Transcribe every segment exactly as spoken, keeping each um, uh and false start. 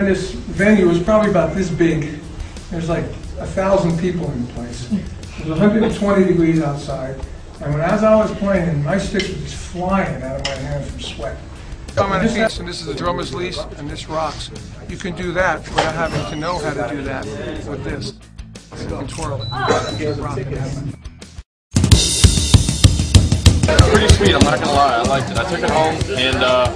in this venue was probably about this big. There's like a thousand people in the place. It was one hundred twenty degrees outside, and when as I was playing, my stick was flying out of my hand from sweat. I'm on a piece, and this is the drummer's leash, and this rocks. You can do that without having to know how to do that with this. So you can twirl it. Oh. Pretty sweet, I'm not gonna lie. I liked it. I took it home, and uh,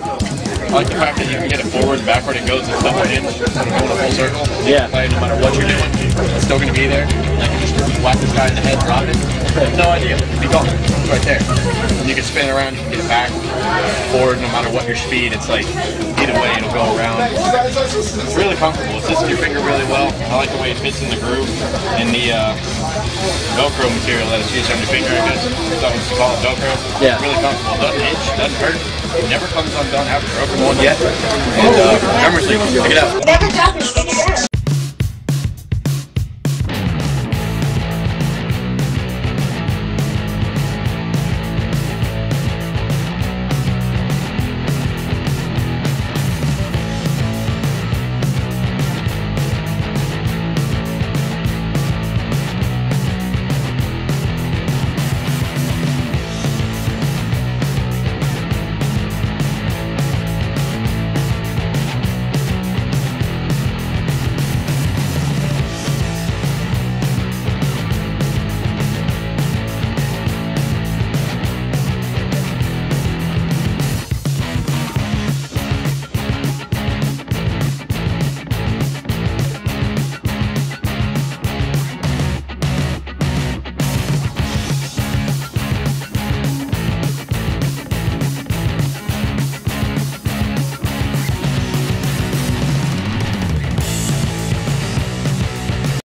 I like the fact that you can get it forward and backward. It goes in double hinge, going a full circle. Yeah. Play, no matter what you're doing, it's still gonna be there. And I can just whack this guy in the head, drop it. I have no idea. It'd be gone. It's right there. And you can spin around, you can get it back, forward, no matter what your speed. It's like either way, it'll go around. It's really comfortable. It sits in your finger really well. I like the way it fits in the groove, and the uh, Velcro material that it's used on your finger. I guess some call it Velcro. Yeah. It's really comfortable. Doesn't itch. Doesn't hurt. It never comes undone. Haven't broken one yet. And uh, Drummersleash, check it out. Never drop it.